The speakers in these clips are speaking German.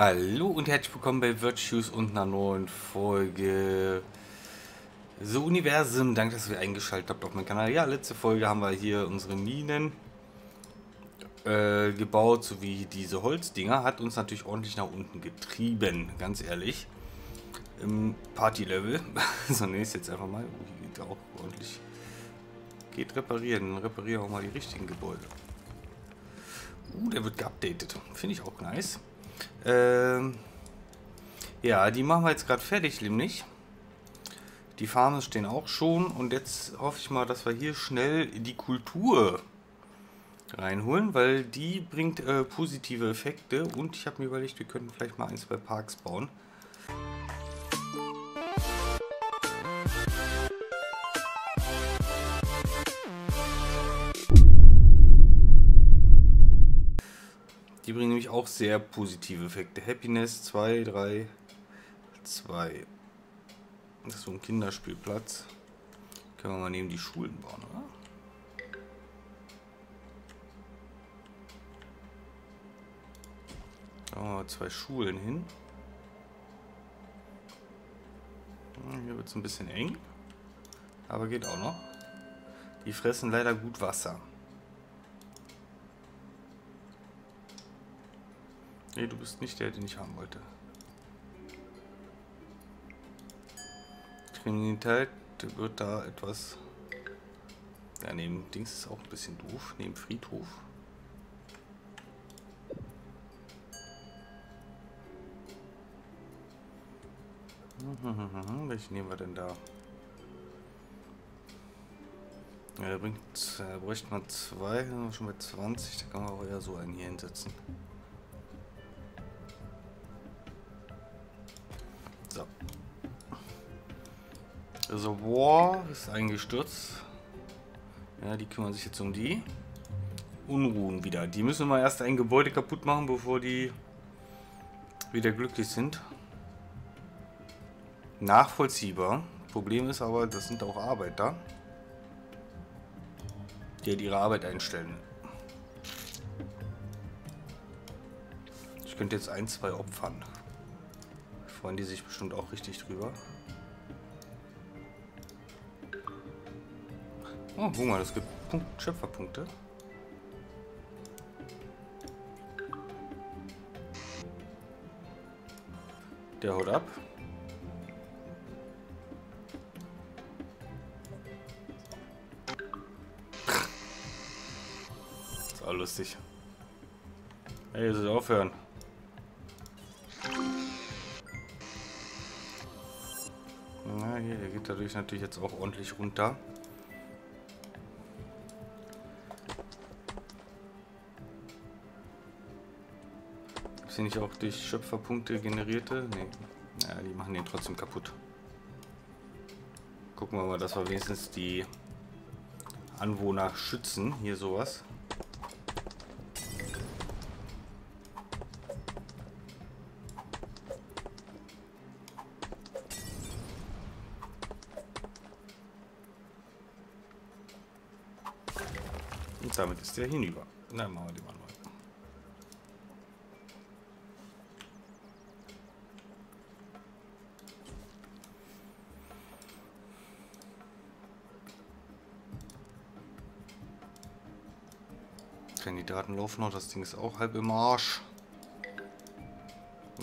Hallo und herzlich willkommen bei Virtues und einer neuen Folge The Universum. Danke, dass ihr eingeschaltet habt auf meinem Kanal. Ja, letzte Folge haben wir hier unsere Minen gebaut, sowie diese Holzdinger. Hat uns natürlich ordentlich nach unten getrieben, ganz ehrlich. Im Party-Level. So, ne, ist jetzt einfach mal. Hier geht auch ordentlich. Geht reparieren. Reparieren auch mal die richtigen Gebäude. Der wird geupdatet. Finde ich auch nice. Ja, die machen wir jetzt gerade fertig, nämlich. Die Farmen stehen auch schon und jetzt hoffe ich mal, dass wir hier schnell die Kultur reinholen, weil die bringt positive Effekte und ich habe mir überlegt, wir könnten vielleicht mal ein, zwei Parks bauen. Die bringen nämlich auch sehr positive Effekte. Happiness 2, 3, 2. Das ist so ein Kinderspielplatz. Können wir mal neben die Schulen bauen, oder? Da machen wir 2 Schulen hin. Hier wird es ein bisschen eng. Aber geht auch noch. Die fressen leider gut Wasser. Nee, du bist nicht der, den ich haben wollte. Kriminalität wird da etwas... Ja, neben Dings ist auch ein bisschen doof. Neben Friedhof. Welchen nehmen wir denn da? Ja, da bräuchten wir 2. Da sind wir schon bei 20. Da kann man auch eher so einen hier hinsetzen. Also War ist eingestürzt. Ja, die kümmern sich jetzt um die Unruhen wieder. Die müssen mal erst ein Gebäude kaputt machen, bevor die wieder glücklich sind. Nachvollziehbar. Problem ist aber, das sind auch Arbeiter, die halt ihre Arbeit einstellen. Ich könnte jetzt 1, 2 opfern. Freuen die sich bestimmt auch richtig drüber. Oh, guck mal, das gibt Schöpferpunkte. Der haut ab. Ist auch lustig. Ey, ihr sollt aufhören. Na, hier, der geht dadurch natürlich jetzt auch ordentlich runter. Nicht auch durch Schöpferpunkte generierte? Nee. Ja, die machen den trotzdem kaputt. Gucken wir mal, dass wir wenigstens die Anwohner schützen. Hier sowas. Und damit ist der hinüber. Dann machen wir den mal. Kandidaten laufen noch, das Ding ist auch halb im Arsch.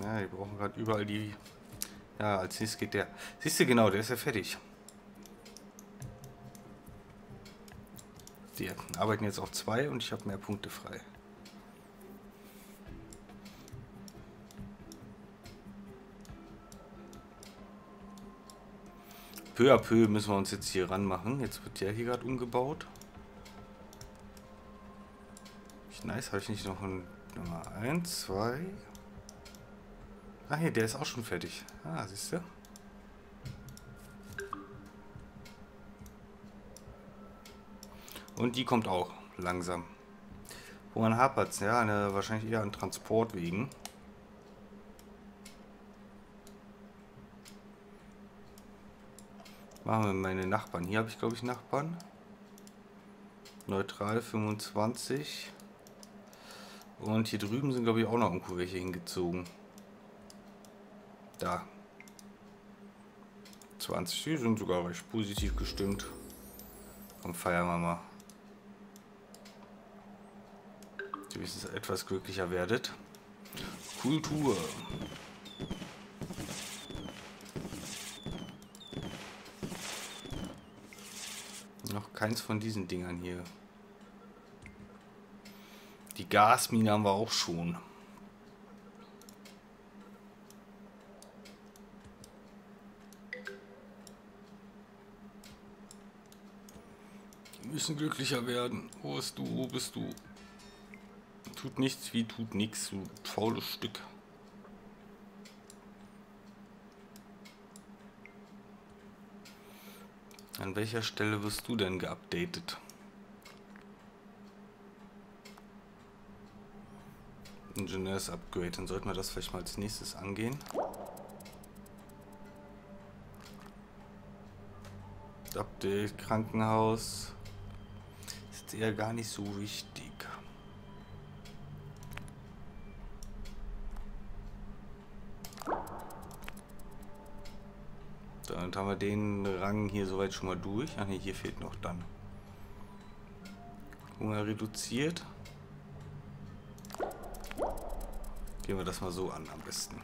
Ja, die brauchen gerade überall die... Ja, als nächstes geht der. Siehst du, genau, der ist ja fertig. Die arbeiten jetzt auf 2 und ich habe mehr Punkte frei. Peu à peu müssen wir uns jetzt hier ranmachen. Jetzt wird der hier gerade umgebaut. Nice, habe ich nicht noch ein Nummer 1, 2. Ah, hier, der ist auch schon fertig. Ah, siehst du? Und die kommt auch langsam. Woran hapert es? Ja, wahrscheinlich eher an Transportwegen. Machen wir meine Nachbarn. Hier habe ich, glaube ich, Nachbarn. Neutral 25. Und hier drüben sind, glaube ich, auch noch irgendwo welche hingezogen. Da. 20, die sind sogar recht positiv gestimmt. Komm, feiern wir mal. Die wenigstens etwas glücklicher werdet. Kultur. Noch keins von diesen Dingern hier. Die Gasmine haben wir auch schon. Wir müssen glücklicher werden. Wo bist du? Wo bist du? Tut nichts wie tut nichts, du faules Stück. An welcher Stelle wirst du denn geupdatet? Ingenieurs-Upgrade, dann sollten wir das vielleicht mal als nächstes angehen. Update, Krankenhaus. Ist eher gar nicht so wichtig. Dann haben wir den Rang hier soweit schon mal durch. Ach ne, hier fehlt noch dann. Hunger reduziert. Gehen wir das mal so an am besten.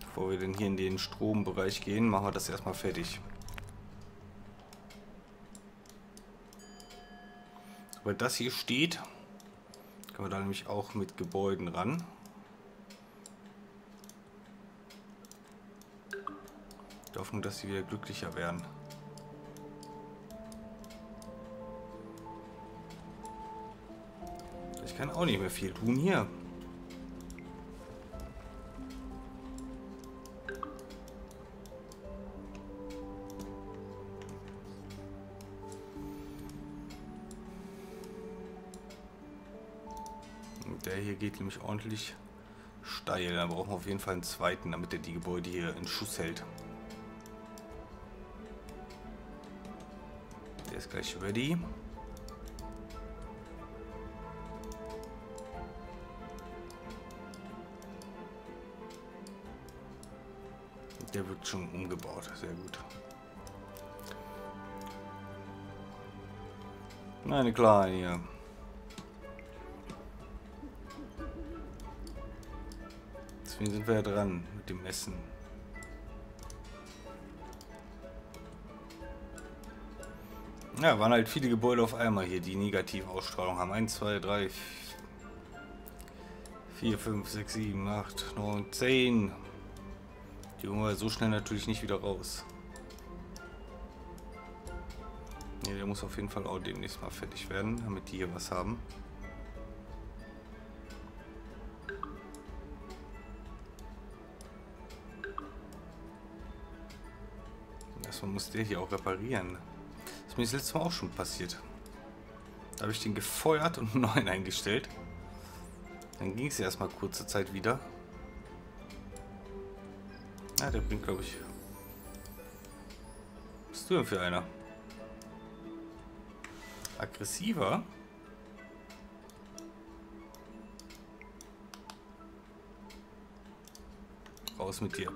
Bevor wir denn hier in den Strombereich gehen, machen wir das erstmal fertig. Sobald das hier steht, können wir da nämlich auch mit Gebäuden ran. Ich hoffe, dass sie wieder glücklicher werden. Ich kann auch nicht mehr viel tun hier. Und der hier geht nämlich ordentlich steil. Da brauchen wir auf jeden Fall einen zweiten, damit er die Gebäude hier in Schuss hält. Der ist gleich ready. Der wird schon umgebaut, sehr gut. Eine kleine hier. Deswegen sind wir ja dran mit dem Essen. Ja, waren halt viele Gebäude auf einmal hier, die Negativausstrahlung haben. 1, 2, 3, 4, 5, 6, 7, 8, 9, 10. Die holen wir so schnell natürlich nicht wieder raus. Ne, der muss auf jeden Fall auch demnächst mal fertig werden, damit die hier was haben. Erstmal muss der hier auch reparieren. Das ist mir das letzte Mal auch schon passiert. Da habe ich den gefeuert und einen neuen eingestellt. Dann ging es erstmal kurze Zeit wieder. Ja, der bringt, glaube ich. Was bist du denn für einer? Aggressiver? Raus mit dir.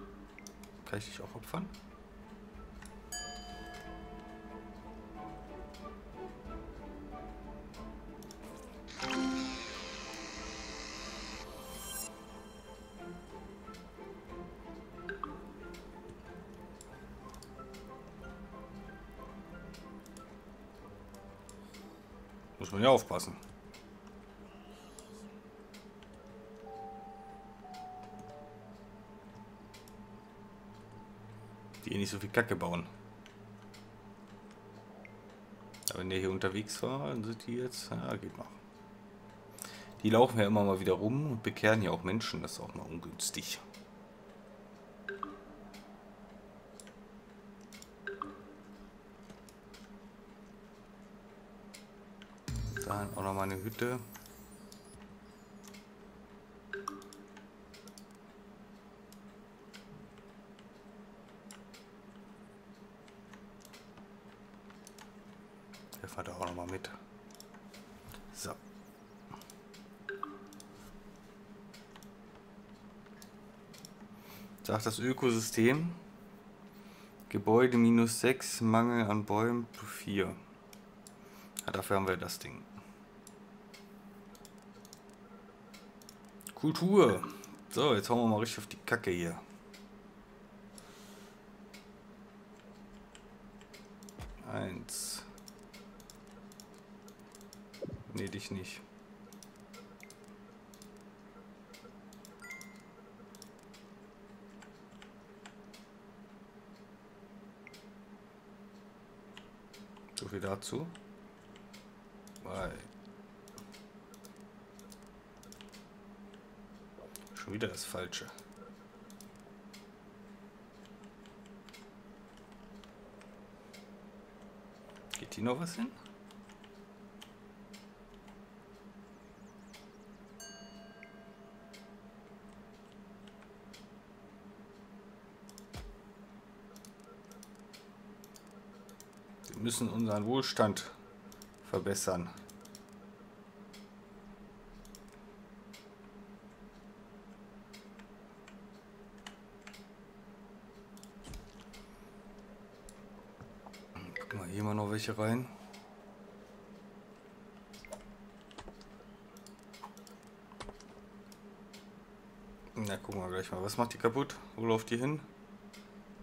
Kann ich dich auch opfern? Muss man ja aufpassen. Die eh nicht so viel Kacke bauen. Aber wenn der hier unterwegs war, dann sind die jetzt... Ja, geht noch. Die laufen ja immer mal wieder rum und bekehren ja auch Menschen. Das ist auch mal ungünstig. Da auch nochmal eine Hütte. Der fährt da auch nochmal mit. So. Sagt das Ökosystem. Gebäude minus 6, Mangel an Bäumen plus 4. Ja, dafür haben wir das Ding. Kultur. So, jetzt hauen wir mal richtig auf die Kacke hier. Eins. Nee, dich nicht. So viel dazu. Bye. Schon wieder das Falsche. Geht hier noch was hin? Wir müssen unseren Wohlstand verbessern. Welche rein? Na, gucken wir gleich mal. Was macht die kaputt? Wo läuft die hin?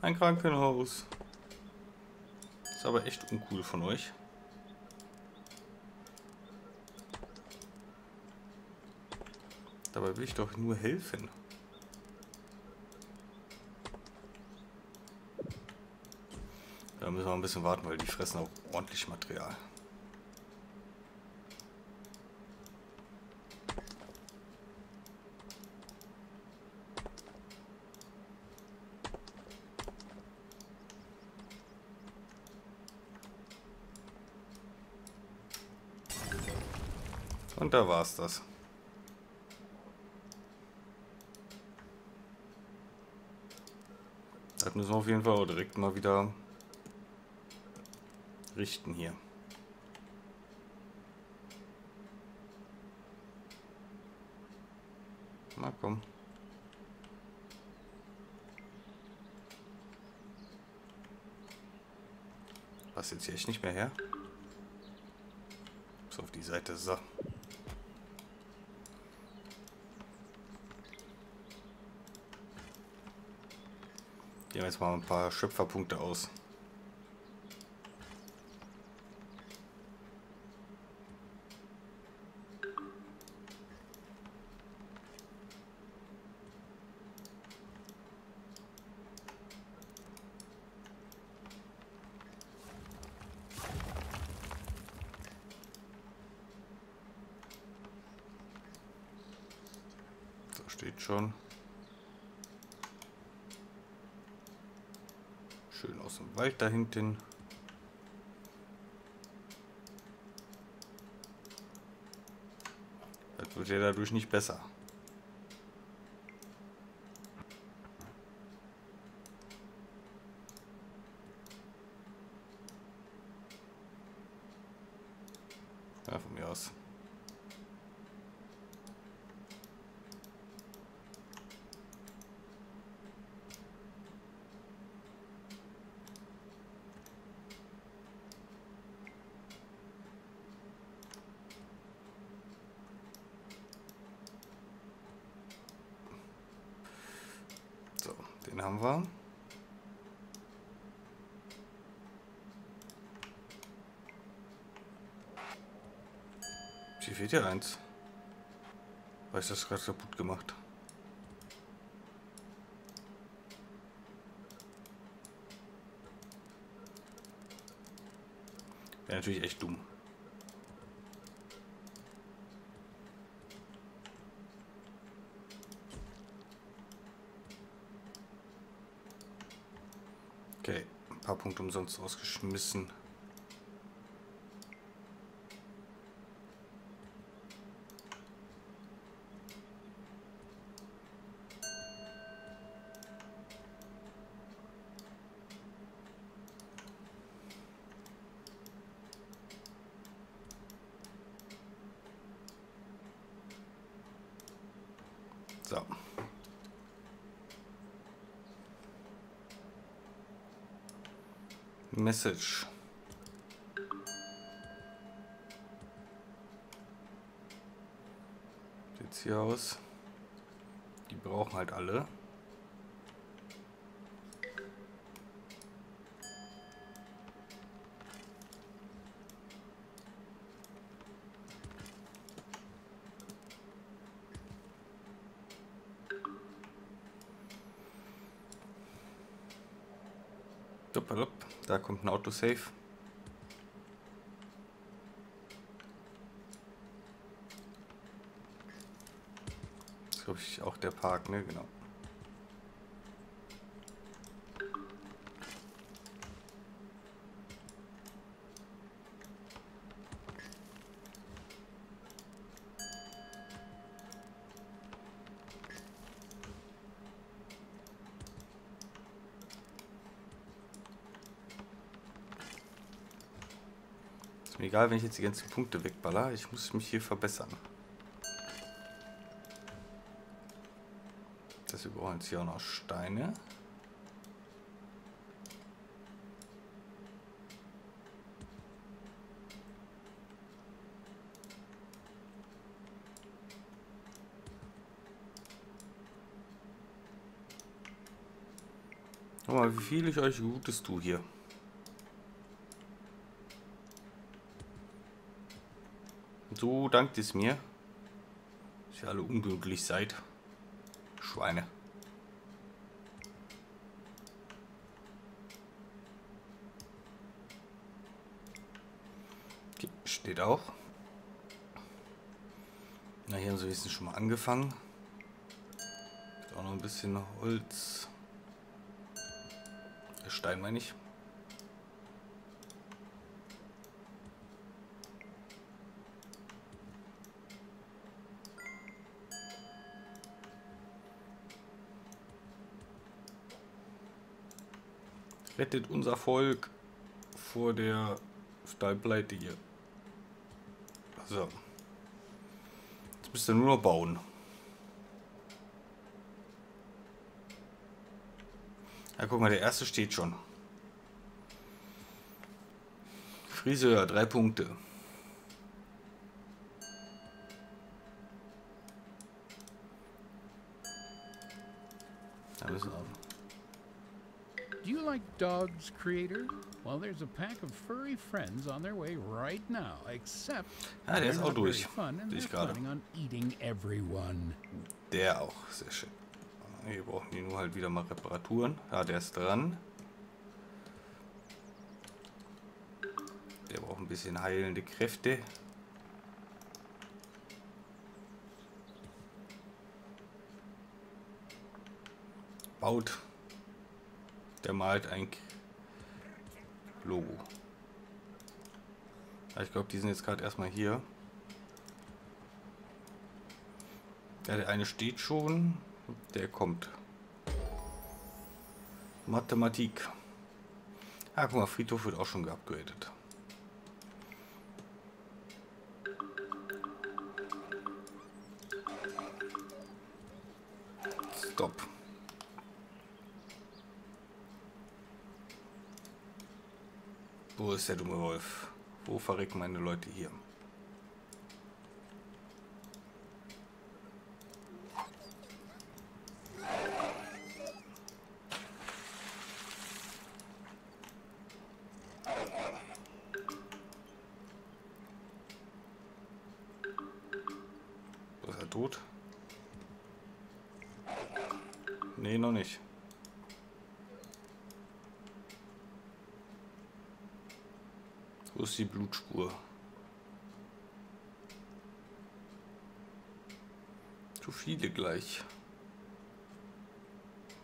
Ein Krankenhaus. Ist aber echt uncool von euch. Dabei will ich doch nur helfen. Da müssen wir ein bisschen warten, weil die fressen auch ordentlich Material. Und da war's das. Das müssen wir auf jeden Fall auch direkt mal wieder richten hier. Na komm. Passt jetzt hier echt nicht mehr her? So, auf die Seite, so. Gehen wir jetzt mal ein paar Schöpferpunkte aus. Steht schon. Schön aus dem Wald da hinten. Das wird ja dadurch nicht besser. Ja, von mir aus. Den haben wir. Hier fehlt ja eins. Weil ich das gerade kaputt gemacht. Wäre natürlich echt dumm. Okay, ein paar Punkte umsonst rausgeschmissen. So. Message. Sieht's hier aus. Die brauchen halt alle. Da kommt ein Autosave. Das ist, glaube ich, auch der Park, ne? Genau. Egal, wenn ich jetzt die ganzen Punkte wegballer, ich muss mich hier verbessern. Das überall jetzt hier auch noch Steine. Guck mal, wie viel ich euch Gutes tue hier. So dankt es mir, dass ihr alle unglücklich seid. Schweine. Okay, steht auch. Na, hier haben sie wenigstens schon mal angefangen. Ist auch noch ein bisschen Holz. Stein meine ich. Rettet unser Volk vor der Stahlpleite hier. So. Jetzt müsst ihr nur noch bauen. Ja, guck mal, der erste steht schon. Friseur, 3 Punkte. Da müssen wir auch. Do you like dogs, creator? Well, there's a pack of furry friends on their way right now, except ah, der ist auch durch. Sehe ich gerade. Der auch, sehr schön. Hier brauchen die nur halt wieder mal Reparaturen. Ah, der ist dran. Der braucht ein bisschen heilende Kräfte. Baut. Der malt ein Logo. Ich glaube, die sind jetzt gerade erstmal hier. Ja, der eine steht schon. Der kommt. Mathematik. Ah, guck mal, Friedhof wird auch schon geupgradet. Stopp. Wo ist der dumme Wolf? Wo verrecken meine Leute hier? Ist er tot? Nee, noch nicht. Wo ist die Blutspur? Zu viele gleich.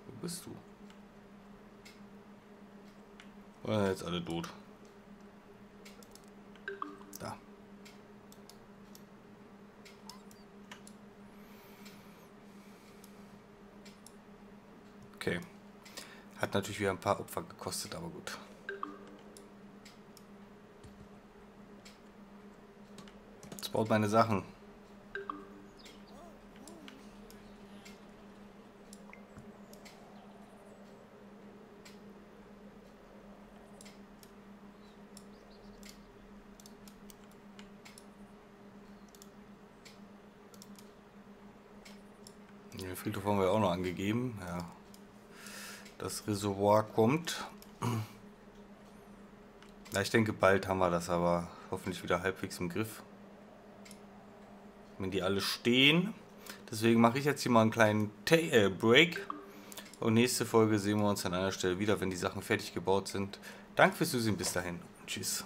Wo bist du? Oder jetzt alle tot? Da. Okay. Hat natürlich wieder ein paar Opfer gekostet, aber gut. Baut meine Sachen. Den Filter haben wir auch noch angegeben. Ja. Das Reservoir kommt. Ja, ich denke, bald haben wir das aber hoffentlich wieder halbwegs im Griff. Wenn die alle stehen. Deswegen mache ich jetzt hier mal einen kleinen Break. Und nächste Folge sehen wir uns an einer Stelle wieder, wenn die Sachen fertig gebaut sind. Danke fürs Zusehen. Bis dahin. Tschüss.